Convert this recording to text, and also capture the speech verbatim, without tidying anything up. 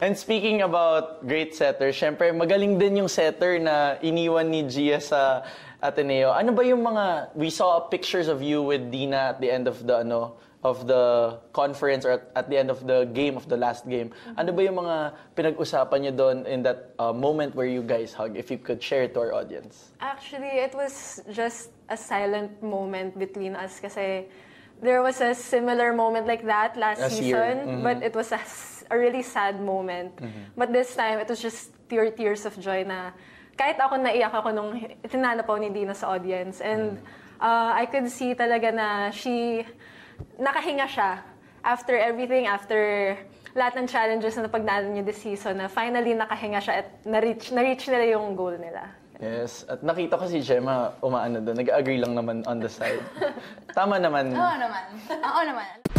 And speaking about great setter, syempre magaling din yung setter na iniwan ni Gia sa Ateneo. Ano ba yung mga, we saw pictures of you with Dina at the end of the ano of the conference or at, at the end of the game of the last game. Ano ba yung mga pinag-usapan niyo doon in that uh, moment where you guys hug, if you could share it to our audience? Actually, it was just a silent moment between us kasi there was a similar moment like that last That's season, mm -hmm. but it was a, a really sad moment. Mm -hmm. But this time, it was just pure tears of joy na kahit ako naiyak ako nung tinanapaw ni Dina sa audience. And uh, I could see talaga na she, nakahinga siya after everything, after lahat ng challenges na napagdaanan niyo this season, na finally nakahinga siya at na-reach, na-reach nila yung goal nila. Yes, at nakita ko si Jema umaano doon, nag-agree lang naman on the side. Tama naman. Oo naman. Oo naman.